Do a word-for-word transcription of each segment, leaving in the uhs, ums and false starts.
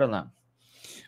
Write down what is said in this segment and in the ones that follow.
bora lá.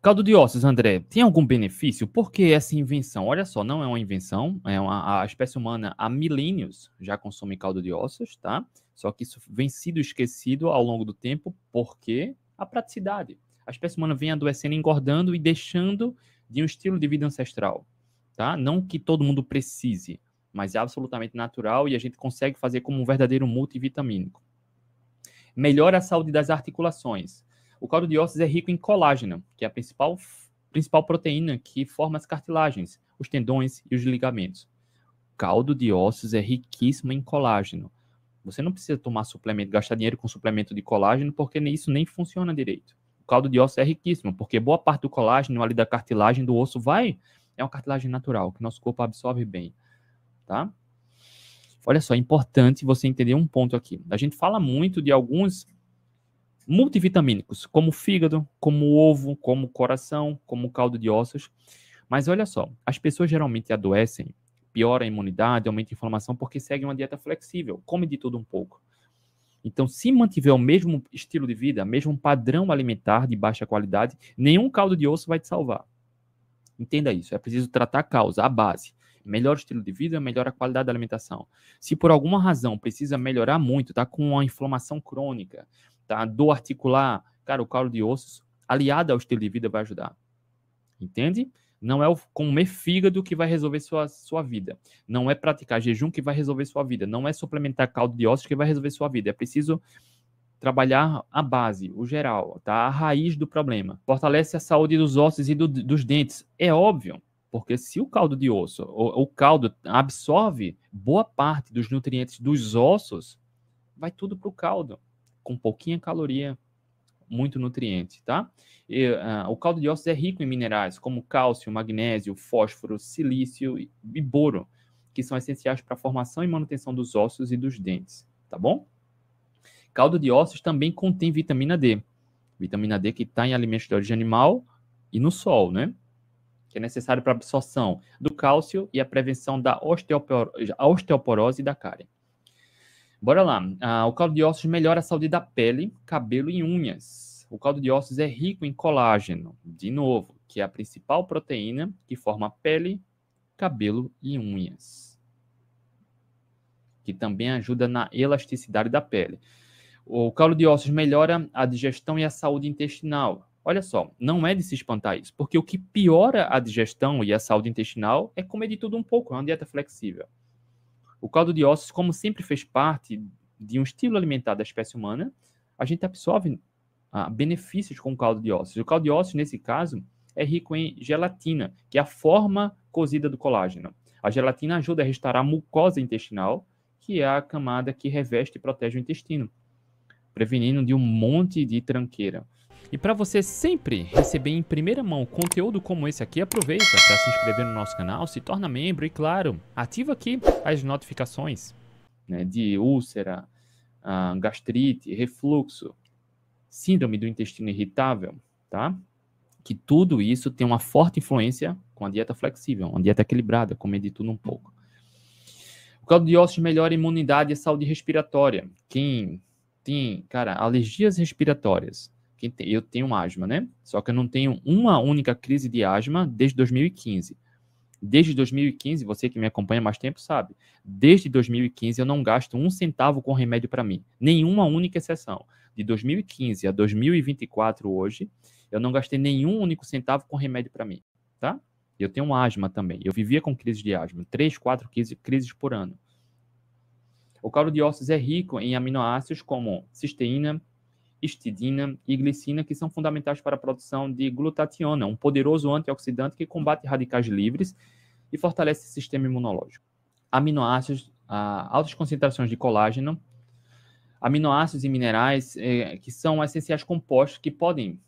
Caldo de ossos, André, tem algum benefício? Por que essa invenção? Olha só, não é uma invenção, é uma, a espécie humana há milênios já consome caldo de ossos, tá? Só que isso vem sido esquecido ao longo do tempo, porque a praticidade. A espécie humana vem adoecendo, engordando e deixando de um estilo de vida ancestral, tá? Não que todo mundo precise, mas é absolutamente natural e a gente consegue fazer como um verdadeiro multivitamínico. Melhora a saúde das articulações. O caldo de ossos é rico em colágeno, que é a principal, principal proteína que forma as cartilagens, os tendões e os ligamentos. Caldo de ossos é riquíssimo em colágeno. Você não precisa tomar suplemento, gastar dinheiro com suplemento de colágeno, porque isso nem funciona direito. O caldo de ossos é riquíssimo, porque boa parte do colágeno ali da cartilagem do osso vai... É uma cartilagem natural, que nosso corpo absorve bem, tá? Olha só, é importante você entender um ponto aqui. A gente fala muito de alguns... multivitamínicos, como o fígado, como o ovo, como o coração, como o caldo de ossos. Mas olha só, as pessoas geralmente adoecem, piora a imunidade, aumenta a inflamação, porque seguem uma dieta flexível, come de tudo um pouco. Então, se mantiver o mesmo estilo de vida, mesmo padrão alimentar de baixa qualidade, nenhum caldo de osso vai te salvar. Entenda isso, é preciso tratar a causa, a base. Melhor o estilo de vida, melhora a qualidade da alimentação. Se por alguma razão precisa melhorar muito, tá com uma inflamação crônica, tá, dor articular, cara, o caldo de ossos, aliado ao estilo de vida, vai ajudar. Entende? Não é o comer fígado que vai resolver sua, sua vida. Não é praticar jejum que vai resolver sua vida. Não é suplementar caldo de ossos que vai resolver sua vida. É preciso trabalhar a base, o geral, tá? A raiz do problema. Fortalece a saúde dos ossos e do, dos dentes. É óbvio. Porque se o caldo de osso, o, o caldo absorve boa parte dos nutrientes dos ossos, vai tudo para o caldo, com pouquinha caloria, muito nutriente, tá? E, uh, o caldo de ossos é rico em minerais, como cálcio, magnésio, fósforo, silício e, e boro, que são essenciais para a formação e manutenção dos ossos e dos dentes, tá bom? Caldo de ossos também contém vitamina D. Vitamina D que está em alimentos de origem animal e no sol, né? Que é necessário para a absorção do cálcio e a prevenção da osteoporose, osteoporose e da cárie. Bora lá. Ah, o caldo de ossos melhora a saúde da pele, cabelo e unhas. O caldo de ossos é rico em colágeno, de novo, que é a principal proteína que forma pele, cabelo e unhas. Que também ajuda na elasticidade da pele. O caldo de ossos melhora a digestão e a saúde intestinal. Olha só, não é de se espantar isso, porque o que piora a digestão e a saúde intestinal é comer de tudo um pouco, é uma dieta flexível. O caldo de ossos, como sempre fez parte de um estilo alimentar da espécie humana, a gente absorve ah, benefícios com o caldo de ossos. O caldo de ossos, nesse caso, é rico em gelatina, que é a forma cozida do colágeno. A gelatina ajuda a restaurar a mucosa intestinal, que é a camada que reveste e protege o intestino, prevenindo de um monte de tranqueira. E para você sempre receber em primeira mão conteúdo como esse aqui, aproveita para se inscrever no nosso canal, se torna membro e, claro, ativa aqui as notificações, né, de úlcera, uh, gastrite, refluxo, síndrome do intestino irritável, tá? Que tudo isso tem uma forte influência com a dieta flexível, uma dieta equilibrada, comer de tudo um pouco. O caldo de ossos melhora a imunidade e a saúde respiratória. Quem tem, cara, alergias respiratórias... Eu tenho asma, né? Só que eu não tenho uma única crise de asma desde dois mil e quinze. Desde dois mil e quinze, você que me acompanha há mais tempo sabe. Desde dois mil e quinze, eu não gasto um centavo com remédio para mim. Nenhuma única exceção. De dois mil e quinze a dois mil e vinte e quatro, hoje, eu não gastei nenhum único centavo com remédio para mim, tá? Eu tenho asma também. Eu vivia com crise de asma. três, quatro crises por ano. O caldo de ossos é rico em aminoácidos como cisteína, histidina e glicina, que são fundamentais para a produção de glutationa, um poderoso antioxidante que combate radicais livres e fortalece o sistema imunológico. Aminoácidos, ah, altas concentrações de colágeno, aminoácidos e minerais, eh, que são essenciais compostos que podem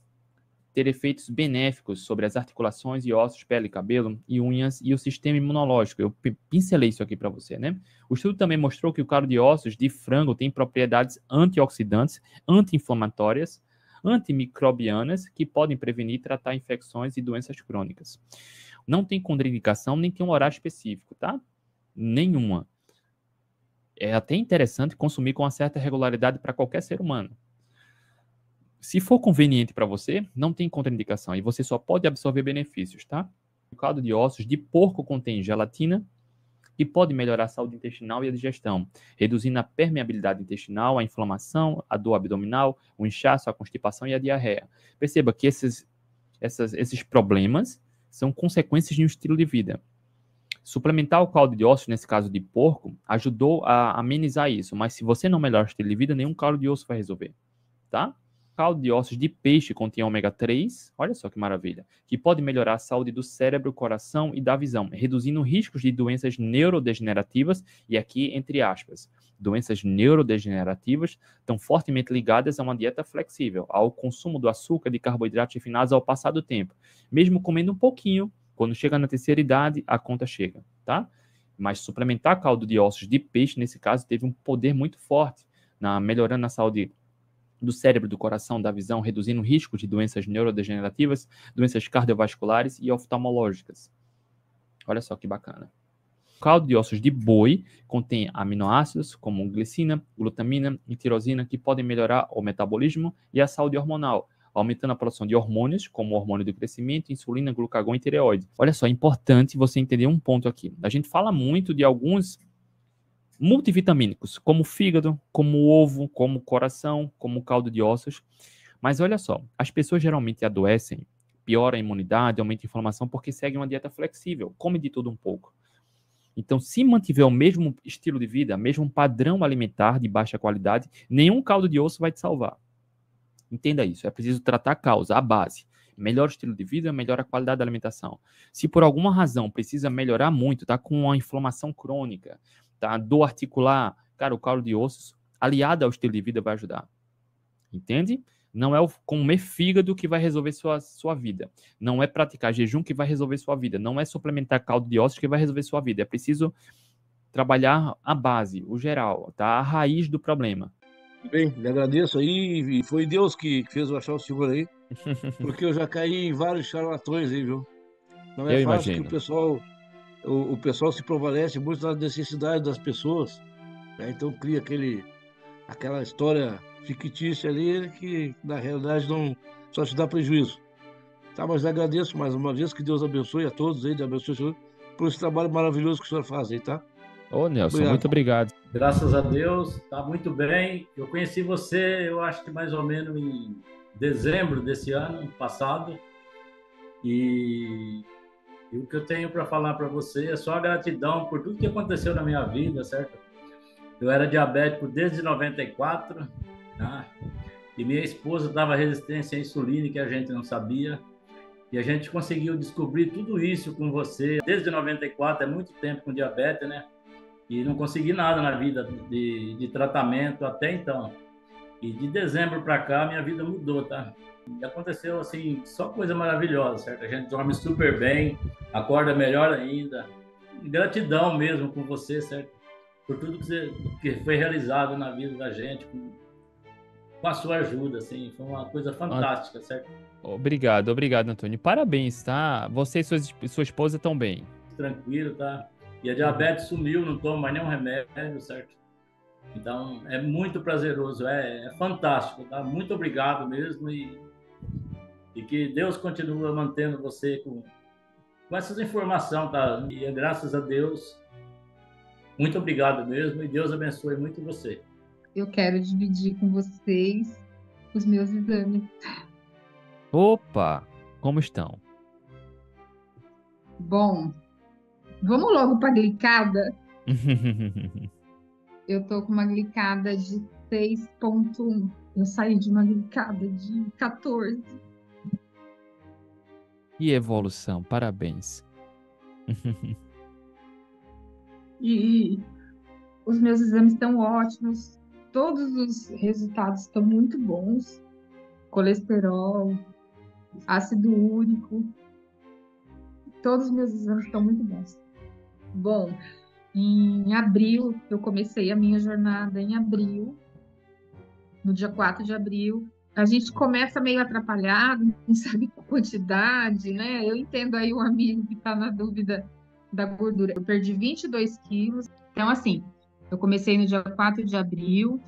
ter efeitos benéficos sobre as articulações e ossos, pele, cabelo e unhas e o sistema imunológico. Eu pincelei isso aqui para você, né? O estudo também mostrou que o caldo de ossos de frango tem propriedades antioxidantes, anti-inflamatórias, antimicrobianas, que podem prevenir e tratar infecções e doenças crônicas. Não tem contraindicação, nem tem um horário específico, tá? Nenhuma. É até interessante consumir com uma certa regularidade para qualquer ser humano. se for conveniente para você, não tem contraindicação e você só pode absorver benefícios, tá? O caldo de ossos de porco contém gelatina e pode melhorar a saúde intestinal e a digestão, reduzindo a permeabilidade intestinal, a inflamação, a dor abdominal, o inchaço, a constipação e a diarreia. Perceba que esses, essas, esses problemas são consequências de um estilo de vida. Suplementar o caldo de osso, nesse caso de porco, ajudou a amenizar isso, mas se você não melhorar o estilo de vida, nenhum caldo de osso vai resolver, tá? Caldo de ossos de peixe contém ômega três, olha só que maravilha, que pode melhorar a saúde do cérebro, coração e da visão, reduzindo riscos de doenças neurodegenerativas, e aqui entre aspas, doenças neurodegenerativas estão fortemente ligadas a uma dieta flexível, ao consumo do açúcar, de carboidratos refinados ao passar do tempo, mesmo comendo um pouquinho, quando chega na terceira idade, a conta chega, tá? Mas suplementar caldo de ossos de peixe, nesse caso, teve um poder muito forte, na, melhorando a saúde do cérebro, do coração, da visão, reduzindo o risco de doenças neurodegenerativas, doenças cardiovasculares e oftalmológicas. Olha só que bacana. O caldo de ossos de boi contém aminoácidos como glicina, glutamina e tirosina, que podem melhorar o metabolismo e a saúde hormonal, aumentando a produção de hormônios, como o hormônio do crescimento, insulina, glucagon e tireoide. Olha só, é importante você entender um ponto aqui. A gente fala muito de alguns multivitamínicos, como o fígado, como o ovo, como o coração, como o caldo de ossos. Mas olha só, as pessoas geralmente adoecem, piora a imunidade, aumenta a inflamação, porque seguem uma dieta flexível, come de tudo um pouco. Então, se mantiver o mesmo estilo de vida, mesmo padrão alimentar de baixa qualidade, nenhum caldo de osso vai te salvar. Entenda isso, é preciso tratar a causa, a base. Melhor o estilo de vida, melhor a qualidade da alimentação. Se por alguma razão precisa melhorar muito, tá com uma inflamação crônica, tá dor articular, cara, o caldo de ossos, aliado ao estilo de vida, vai ajudar. Entende? Não é o comer fígado que vai resolver sua, sua vida. Não é praticar jejum que vai resolver sua vida. Não é suplementar caldo de ossos que vai resolver sua vida. É preciso trabalhar a base, o geral, tá? A raiz do problema. Bem, lhe agradeço aí, foi Deus que fez eu achar o senhor aí, porque eu já caí em vários charlatões aí, viu? Não é eu fácil imagino. Que o pessoal, o, o pessoal se prevalece muito nas necessidades das pessoas, né? Então cria aquele, aquela história fictícia ali que na realidade não, só te dá prejuízo. Tá, mas lhe agradeço mais uma vez, que Deus abençoe a todos aí, abençoe o senhor por esse trabalho maravilhoso que o senhor faz aí, tá? Ô, Nelson, obrigado. Muito obrigado. Graças a Deus, está muito bem. Eu conheci você, eu acho que mais ou menos em dezembro desse ano passado. E, e o que eu tenho para falar para você é só gratidão por tudo que aconteceu na minha vida, certo? Eu era diabético desde noventa e quatro, tá? E minha esposa dava resistência à insulina, que a gente não sabia. E a gente conseguiu descobrir tudo isso com você. Desde noventa e quatro, é muito tempo com diabetes, né? E não consegui nada na vida de, de tratamento até então. E de dezembro para cá, minha vida mudou, tá? E aconteceu, assim, só coisa maravilhosa, certo? A gente dorme super bem, acorda melhor ainda. E gratidão mesmo com você, certo? Por tudo que, você, que foi realizado na vida da gente, com, com a sua ajuda, assim. Foi uma coisa fantástica, certo? Obrigado, obrigado, Antônio. Parabéns, tá? Você e sua, sua esposa estão bem. Tranquilo, tá? E a diabetes sumiu, não tomo mais nenhum remédio, certo? Então, é muito prazeroso, é, é fantástico, tá? Muito obrigado mesmo e, e que Deus continua mantendo você com, com essas informações, tá? E graças a Deus, muito obrigado mesmo e Deus abençoe muito você. Eu quero dividir com vocês os meus exames. Opa, como estão? Bom, vamos logo para a glicada? Eu tô com uma glicada de seis ponto um. Eu saí de uma glicada de quatorze. E evolução, parabéns. E os meus exames estão ótimos. Todos os resultados estão muito bons. Colesterol, ácido úrico, todos os meus exames estão muito bons. Bom, em abril, eu comecei a minha jornada em abril, no dia quatro de abril. A gente começa meio atrapalhado, não sabe a quantidade, né? Eu entendo aí um amigo que está na dúvida da gordura. Eu perdi vinte e dois quilos, então assim, eu comecei no dia quatro de abril,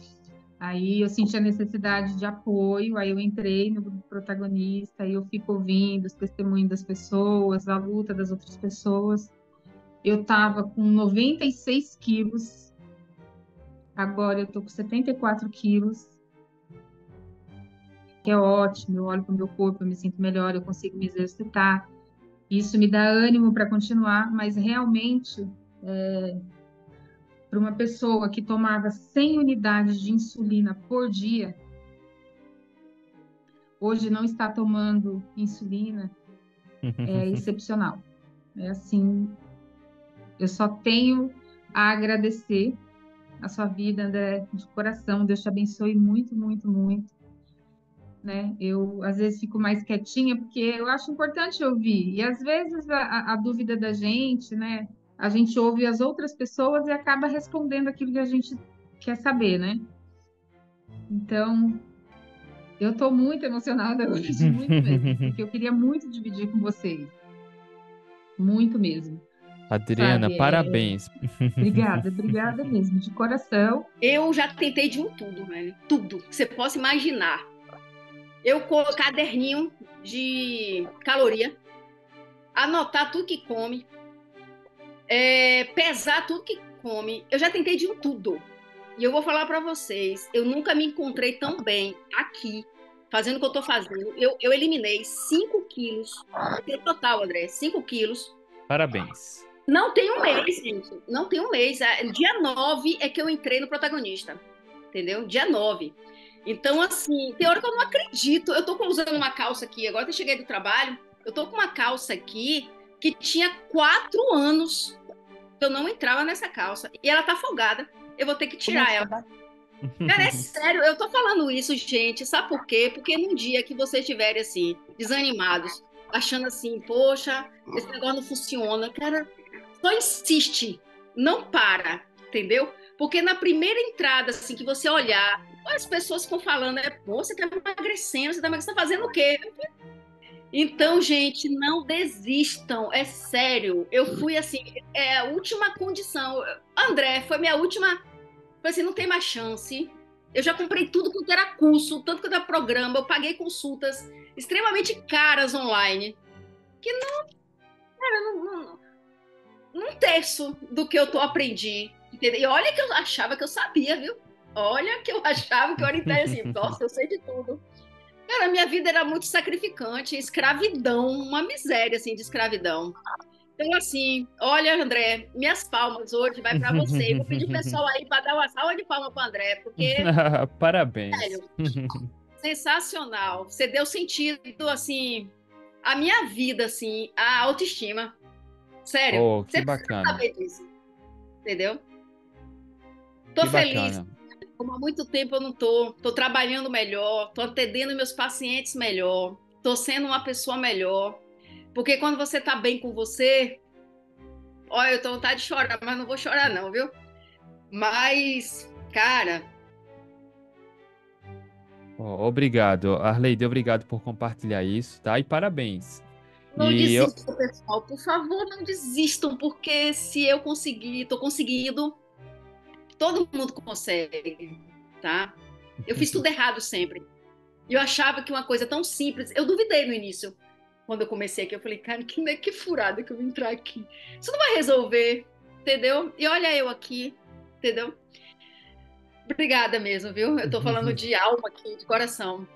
Aí eu senti a necessidade de apoio, aí eu entrei no grupo protagonista, aí eu fico ouvindo os testemunhos das pessoas, a luta das outras pessoas. Eu tava com noventa e seis quilos, agora eu tô com setenta e quatro quilos, que é ótimo, eu olho pro meu corpo, eu me sinto melhor, eu consigo me exercitar. Isso me dá ânimo para continuar, mas realmente... É... para uma pessoa que tomava cem unidades de insulina por dia, hoje não está tomando insulina, é excepcional. É assim, eu só tenho a agradecer a sua vida, André, de coração. Deus te abençoe muito, muito, muito. Né? Eu, às vezes, fico mais quietinha, porque eu acho importante ouvir. E, às vezes, a, a dúvida da gente, né? A gente ouve as outras pessoas e acaba respondendo aquilo que a gente quer saber, né? Então, eu estou muito emocionada hoje, muito mesmo, porque eu queria muito dividir com vocês. Muito mesmo. Adriana, sabe? Parabéns. É... Obrigada, obrigada mesmo, de coração. Eu já tentei de um tudo, velho, tudo que você possa imaginar. Eu coloquei caderninho de caloria, anotar tudo que come, É, pesar tudo que come. Eu já tentei de tudo. E eu vou falar para vocês, eu nunca me encontrei tão bem aqui, fazendo o que eu tô fazendo. Eu, eu eliminei cinco quilos. Total, André, cinco quilos. Parabéns. Não tem um mês, gente. Não tem um mês. dia nove é que eu entrei no protagonista. Entendeu? dia nove. Então, assim, tem hora que eu não acredito. Eu tô usando uma calça aqui, agora que eu cheguei do trabalho, eu tô com uma calça aqui que tinha quatro anos. Eu não entrava nessa calça. E ela tá folgada. Eu vou ter que tirar Nossa. ela. Cara, é sério. Eu tô falando isso, gente. Sabe por quê? Porque num dia que vocês estiverem, assim, desanimados, achando assim, poxa, esse negócio não funciona. Cara, só insiste. Não para. Entendeu? Porque na primeira entrada, assim, que você olhar, as pessoas ficam falando, é, pô, você tá emagrecendo, você tá emagrecendo, fazendo o quê? Então, gente, não desistam, é sério. Eu fui assim, é a última condição. André, foi minha última... Foi assim, não tem mais chance. Eu já comprei tudo quanto era curso, tanto quanto era programa. Eu paguei consultas extremamente caras online. Que não... Cara, não... não, não um terço do que eu tô aprendi. Entendeu? E olha que eu achava que eu sabia, viu? Olha que eu achava que eu era inteligente. Assim, nossa, eu sei de tudo. Cara, minha vida era muito sacrificante, escravidão, uma miséria, assim, de escravidão. Então, assim, olha, André, minhas palmas hoje vai para você. Eu vou pedir o pessoal aí para dar uma salva de palmas para o André, porque... Parabéns. Sério, sensacional. Você deu sentido, assim, à minha vida, assim, à autoestima. Sério. Oh, que você bacana. Saber disso, entendeu? Tô que feliz. Bacana. Como há muito tempo eu não tô, tô trabalhando melhor, tô atendendo meus pacientes melhor, tô sendo uma pessoa melhor, porque quando você tá bem com você, olha, eu tô com vontade de chorar, mas não vou chorar não, viu? Mas, cara... Oh, obrigado, Arleide, obrigado por compartilhar isso, tá? E parabéns. Não e desistam, eu... pessoal, por favor, não desistam, porque se eu conseguir, tô conseguindo... Todo mundo consegue, tá? Eu fiz tudo errado sempre. Eu achava que uma coisa tão simples... Eu duvidei no início. Quando eu comecei aqui, eu falei, cara, que, que furada que eu vim entrar aqui. Isso não vai resolver, entendeu? E olha eu aqui, entendeu? Obrigada mesmo, viu? Eu tô falando de alma aqui, de coração.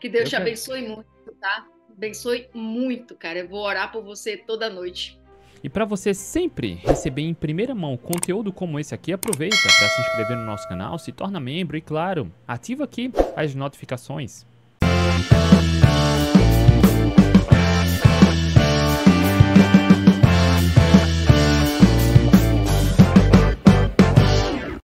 Que Deus eu te abençoe quero. muito, tá? Abençoe muito, cara. Eu vou orar por você toda noite. E para você sempre receber em primeira mão conteúdo como esse aqui, aproveita para se inscrever no nosso canal, se torna membro e, claro, ativa aqui as notificações.